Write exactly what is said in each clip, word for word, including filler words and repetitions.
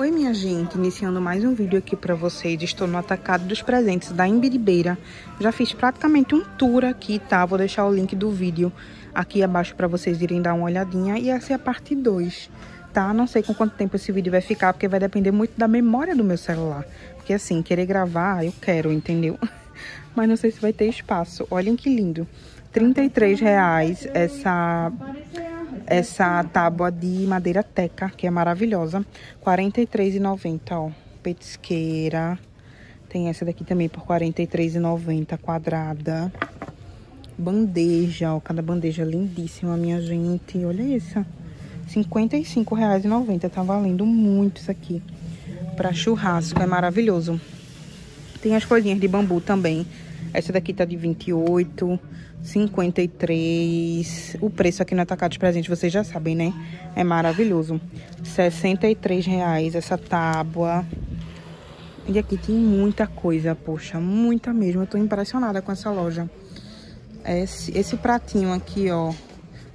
Oi minha gente, iniciando mais um vídeo aqui para vocês. Estou no Atacado dos Presentes da Imbiribeira. Já fiz praticamente um tour aqui, tá? Vou deixar o link do vídeo aqui abaixo para vocês irem dar uma olhadinha. E essa é a parte dois, tá? Não sei com quanto tempo esse vídeo vai ficar, porque vai depender muito da memória do meu celular. Porque assim, querer gravar, eu quero, entendeu? Mas não sei se vai ter espaço. Olhem que lindo. trinta e três reais essa... Essa tábua de madeira teca, que é maravilhosa. quarenta e três reais e noventa centavos, ó. Petisqueira. Tem essa daqui também por quarenta e três reais e noventa centavos, quadrada. Bandeja, ó. Cada bandeja lindíssima, minha gente. Olha essa. cinquenta e cinco reais e noventa centavos. Tá valendo muito isso aqui. Pra churrasco, é maravilhoso. Tem as coisinhas de bambu também. Essa daqui tá de vinte e oito reais e cinquenta e três centavos. O preço aqui no Atacado dos Presentes, vocês já sabem, né? É maravilhoso. sessenta e três reais essa tábua. E aqui tem muita coisa, poxa. Muita mesmo. Eu tô impressionada com essa loja. Esse, esse pratinho aqui, ó.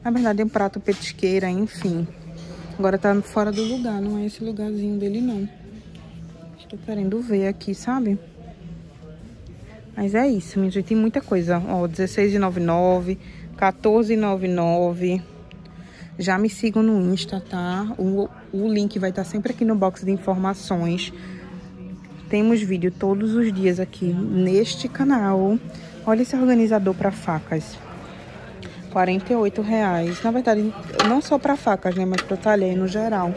Na verdade é um prato petisqueira, enfim. Agora tá fora do lugar. Não é esse lugarzinho dele, não. Estou querendo ver aqui, sabe? Mas é isso, minha gente, tem muita coisa. Ó, dezesseis reais e noventa e nove centavos, quatorze reais e noventa e nove centavos. Já me sigam no Insta, tá? O, o link vai estar sempre aqui no box de informações. Temos vídeo todos os dias aqui neste canal. Olha esse organizador para facas. quarenta e oito reais. Na verdade, não só para facas, né? Mas para talher no geral.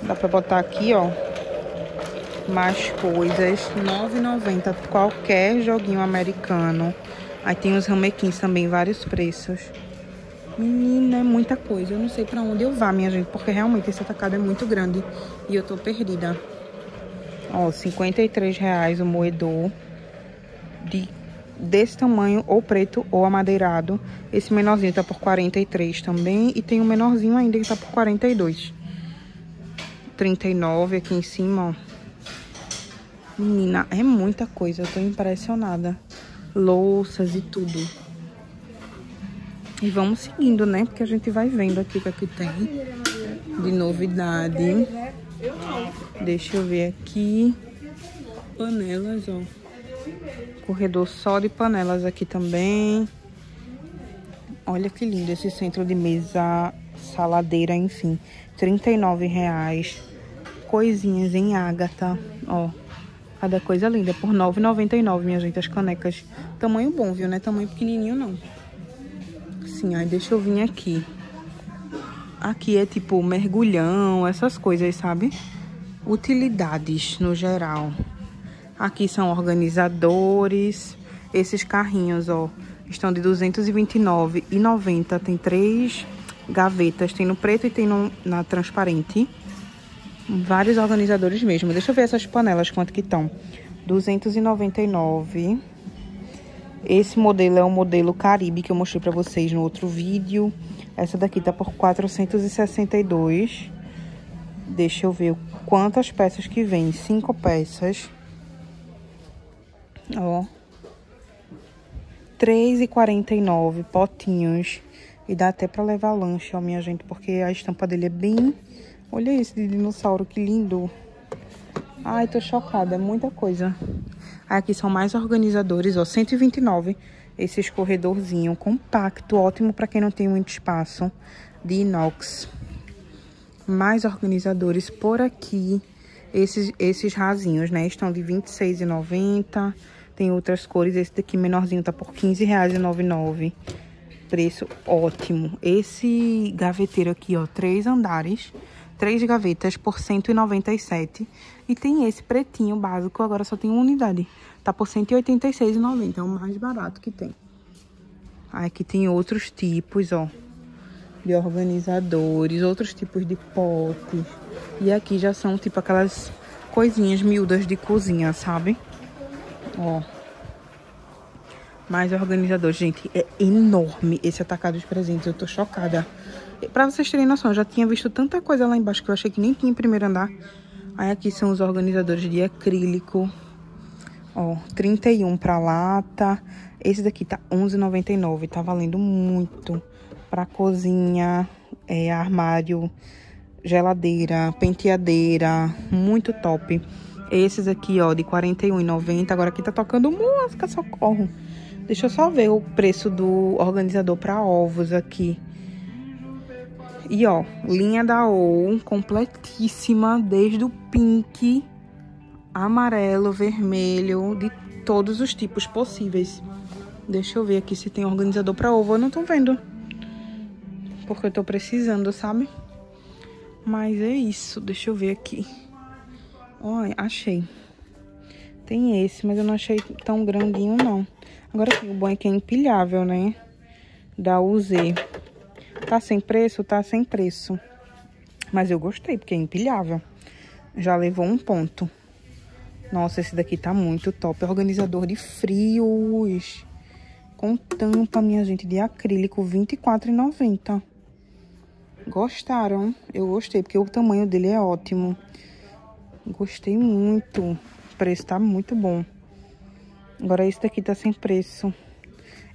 Dá para botar aqui, ó. Mais coisas, nove reais e noventa centavos, qualquer joguinho americano. Aí tem os ramequins também, vários preços. Menina, é muita coisa. Eu não sei pra onde eu vá, minha gente, porque realmente esse atacado é muito grande e eu tô perdida. Ó, cinquenta e três reais o moedor de, desse tamanho, ou preto ou amadeirado. Esse menorzinho tá por quarenta e três reais também. E tem um menorzinho ainda que tá por quarenta e dois reais. trinta e nove reais aqui em cima, ó. Menina, é muita coisa, eu tô impressionada. Louças e tudo. E vamos seguindo, né? Porque a gente vai vendo aqui o que aqui tem de novidade. Deixa eu ver aqui. Panelas, ó. Corredor só de panelas aqui também. Olha que lindo esse centro de mesa, saladeira, enfim. trinta e nove reais. Coisinhas em ágata, ó. Cada coisa linda, por nove reais e noventa e nove centavos, minha gente, as canecas. Tamanho bom, viu, né? Tamanho pequenininho, não. Sim, aí deixa eu vir aqui. Aqui é tipo mergulhão, essas coisas, sabe? Utilidades, no geral. Aqui são organizadores. Esses carrinhos, ó, estão de duzentos e vinte e nove reais e noventa centavos. Tem três gavetas, tem no preto e tem no, na transparente. Vários organizadores mesmo. Deixa eu ver essas panelas, quanto que estão. duzentos e noventa e nove reais. Esse modelo é o modelo Caribe, que eu mostrei pra vocês no outro vídeo. Essa daqui tá por quatrocentos e sessenta e dois reais. Deixa eu ver quantas peças que vem. Cinco peças. Ó. três reais e quarenta e nove centavos, potinhos. E dá até pra levar lanche, ó, minha gente. Porque a estampa dele é bem... Olha esse de dinossauro, que lindo. Ai, tô chocada, é muita coisa. Aqui são mais organizadores, ó, cento e vinte e nove reais. Esse escorredorzinho compacto, ótimo pra quem não tem muito espaço, de inox. Mais organizadores por aqui. Esses, esses rasinhos, né, estão de vinte e seis reais e noventa centavos. Tem outras cores, esse daqui menorzinho tá por quinze reais e noventa e nove centavos. Preço ótimo. Esse gaveteiro aqui, ó, três andares. Três gavetas por cento e noventa e sete reais. E tem esse pretinho básico, agora só tem uma unidade. Tá por cento e oitenta e seis reais e noventa centavos, é o mais barato que tem. Aí aqui tem outros tipos, ó. De organizadores, outros tipos de potes. E aqui já são, tipo, aquelas coisinhas miúdas de cozinha, sabe? Ó. Mais organizadores, gente. É enorme esse Atacado dos Presentes, eu tô chocada. Pra vocês terem noção, eu já tinha visto tanta coisa lá embaixo que eu achei que nem tinha em primeiro andar. Aí aqui são os organizadores de acrílico. Ó, trinta e um reais pra lata. Esse daqui tá onze reais e noventa e nove centavos. Tá valendo muito. Pra cozinha, é, armário, geladeira, penteadeira, muito top. Esses aqui, ó, de quarenta e um reais e noventa centavos. Agora aqui tá tocando música, socorro. Deixa eu só ver o preço do organizador para ovos aqui. E, ó, linha da OU, completíssima, desde o pink, amarelo, vermelho, de todos os tipos possíveis. Deixa eu ver aqui se tem organizador para ovo. Eu não tô vendo, porque eu tô precisando, sabe? Mas é isso, deixa eu ver aqui. Olha, achei. Tem esse, mas eu não achei tão grandinho, não. Agora aqui, o bom é que é empilhável, né? Da U Z. Tá sem preço? Tá sem preço. Mas eu gostei, porque é empilhável. Já levou um ponto. Nossa, esse daqui tá muito top. Organizador de frios. Com tampa, minha gente, de acrílico, vinte e quatro reais e noventa centavos. Gostaram? Eu gostei, porque o tamanho dele é ótimo. Gostei muito. O preço tá muito bom. Agora esse daqui tá sem preço.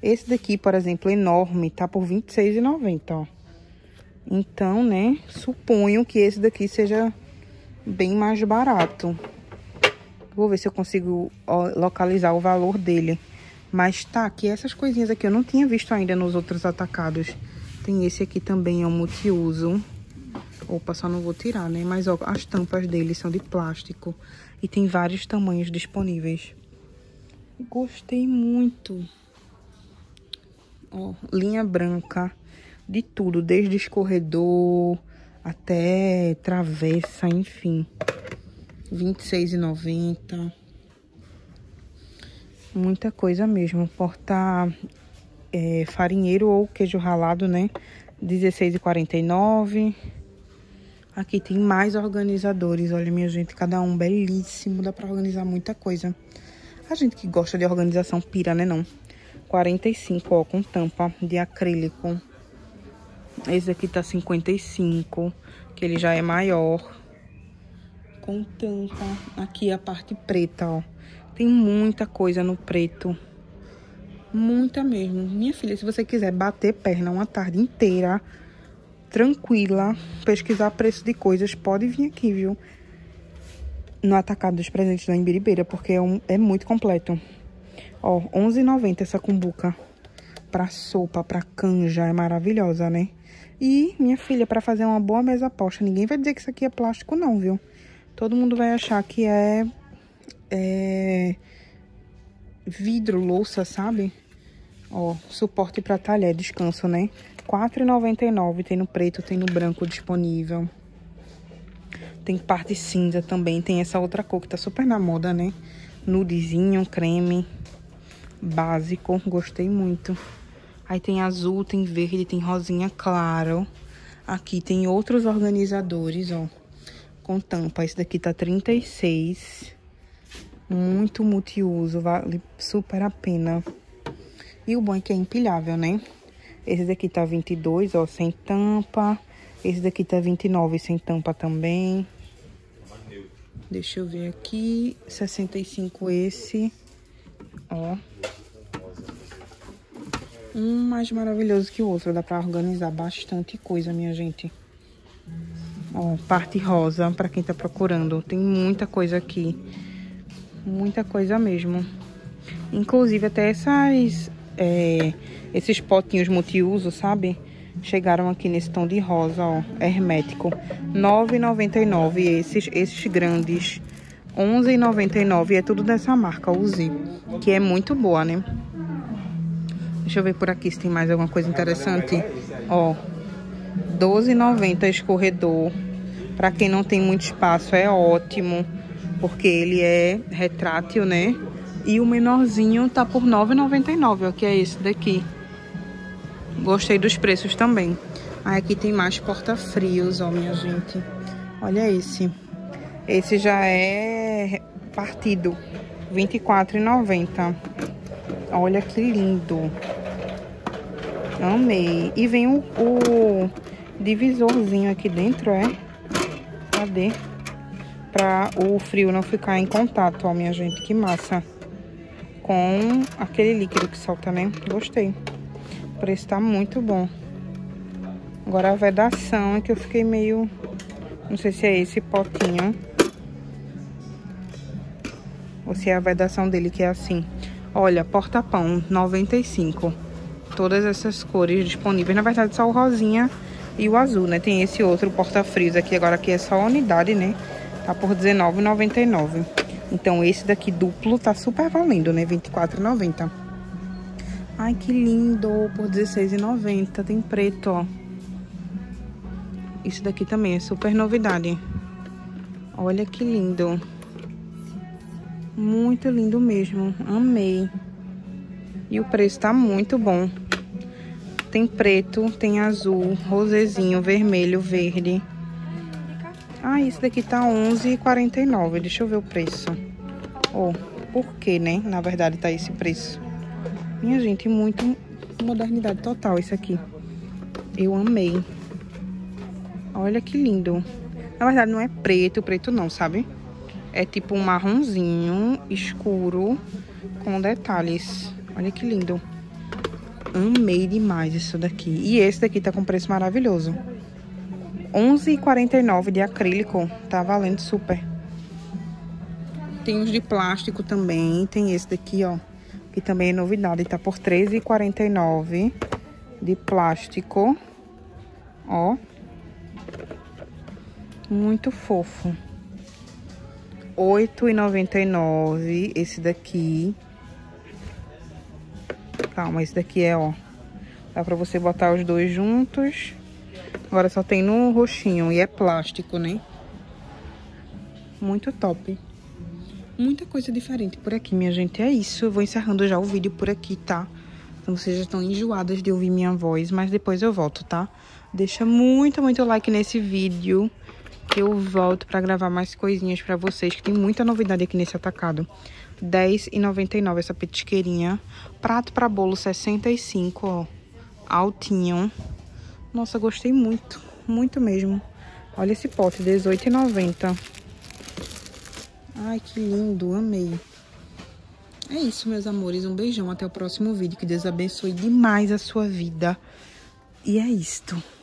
Esse daqui, por exemplo, enorme, tá por vinte e seis reais e noventa centavos, ó. Então, né, suponho que esse daqui seja bem mais barato. Vou ver se eu consigo localizar o valor dele. Mas tá aqui, essas coisinhas aqui eu não tinha visto ainda nos outros atacados. Tem esse aqui também, é um multiuso. Opa, só não vou tirar, né? Mas ó, as tampas dele são de plástico. E tem vários tamanhos disponíveis. Gostei muito. Ó, linha branca de tudo. Desde escorredor até travessa, enfim. vinte e seis reais e noventa centavos. Muita coisa mesmo. Porta é, farinheiro ou queijo ralado, né? dezesseis reais e quarenta e nove centavos. Aqui tem mais organizadores. Olha, minha gente, cada um belíssimo. Dá pra organizar muita coisa. A gente que gosta de organização pira, né, não? quarenta e cinco reais, ó, com tampa de acrílico. Esse aqui tá cinquenta e cinco reais, que ele já é maior. Com tampa. Aqui a parte preta, ó. Tem muita coisa no preto. Muita mesmo. Minha filha, se você quiser bater perna uma tarde inteira, tranquila, pesquisar preço de coisas, pode vir aqui, viu? No Atacado dos Presentes da Imbiribeira, porque é, um, é muito completo. Ó, onze reais e noventa centavos essa cumbuca. Pra sopa, pra canja, é maravilhosa, né? E, minha filha, pra fazer uma boa mesa posta, ninguém vai dizer que isso aqui é plástico, não, viu? Todo mundo vai achar que é, é vidro, louça, sabe? Ó, suporte pra talher, descanso, né? quatro reais e noventa e nove centavos, tem no preto, tem no branco disponível. Tem parte cinza também, tem essa outra cor que tá super na moda, né? Nudezinho, creme, básico, gostei muito. Aí tem azul, tem verde, tem rosinha claro. Aqui tem outros organizadores, ó, com tampa. Esse daqui tá trinta e seis reais, muito multiuso, vale super a pena. E o bom é que é empilhável, né? Esse daqui tá vinte e dois reais, ó, sem tampa. Esse daqui tá vinte e nove reais sem tampa também. Deixa eu ver aqui. sessenta e cinco reais esse. Ó. Um mais maravilhoso que o outro. Dá pra organizar bastante coisa, minha gente. Ó, parte rosa, pra quem tá procurando. Tem muita coisa aqui. Muita coisa mesmo. Inclusive até essas... É, esses potinhos multiuso, sabe? Chegaram aqui nesse tom de rosa, ó, hermético, nove reais e noventa e nove centavos. Esses, esses grandes, onze reais e noventa e nove centavos. É tudo dessa marca, U Z, que é muito boa, né? Deixa eu ver por aqui se tem mais alguma coisa interessante. Ó, doze reais e noventa centavos escorredor. Pra quem não tem muito espaço, é ótimo, porque ele é retrátil, né? E o menorzinho tá por nove reais e noventa e nove centavos, ó, que é esse daqui. Gostei dos preços também. Aí aqui tem mais porta-frios, ó, minha gente. Olha esse. Esse já é partido, vinte e quatro reais e noventa centavos. Olha que lindo. Amei. E vem o, o divisorzinho aqui dentro, é? Cadê? Pra o frio não ficar em contato, ó, minha gente. Que massa. Com aquele líquido que solta, né? Gostei. O preço tá muito bom. Agora a vedação é que eu fiquei meio Não sei se é esse potinho ou se é a vedação dele que é assim. Olha, porta-pão, noventa e cinco. Todas essas cores disponíveis. Na verdade, só o rosinha e o azul, né? Tem esse outro porta-frios aqui. Agora aqui é só unidade, né? Tá por dezenove reais e noventa e nove centavos. Então, esse daqui duplo tá super valendo, né? vinte e quatro reais e noventa centavos. Ai, que lindo! Por dezesseis reais e noventa centavos. Tem preto, ó. Esse daqui também é super novidade. Olha que lindo. Muito lindo mesmo. Amei. E o preço tá muito bom. Tem preto, tem azul, rosezinho, vermelho, verde. Ah, esse daqui tá onze reais e quarenta e nove centavos. Deixa eu ver o preço. Ó, oh, por que, né? Na verdade, tá esse preço. Minha gente, muito modernidade total esse aqui. Eu amei. Olha que lindo. Na verdade, não é preto, preto não, sabe? É tipo um marronzinho escuro com detalhes. Olha que lindo. Amei demais isso daqui. E esse daqui tá com preço maravilhoso. onze reais e quarenta e nove centavos de acrílico. Tá valendo super. Tem uns de plástico também. Tem esse daqui, ó. Que também é novidade. Tá por treze reais e quarenta e nove centavos de plástico. Ó. Muito fofo. oito reais e noventa e nove centavos esse daqui. Calma, esse daqui é, ó. Dá pra você botar os dois juntos. Agora só tem no roxinho e é plástico, né? Muito top. Muita coisa diferente por aqui, minha gente. É isso. Eu vou encerrando já o vídeo por aqui, tá? Então vocês já estão enjoadas de ouvir minha voz, mas depois eu volto, tá? Deixa muito, muito like nesse vídeo. Que eu volto pra gravar mais coisinhas pra vocês, que tem muita novidade aqui nesse atacado. dez reais e noventa e nove centavos essa petisqueirinha. Prato pra bolo, sessenta e cinco reais, ó. Altinho. Nossa, gostei muito. Muito mesmo. Olha esse pote, dezoito reais e noventa centavos. Ai, que lindo. Amei. É isso, meus amores. Um beijão. Até o próximo vídeo. Que Deus abençoe demais a sua vida. E é isto.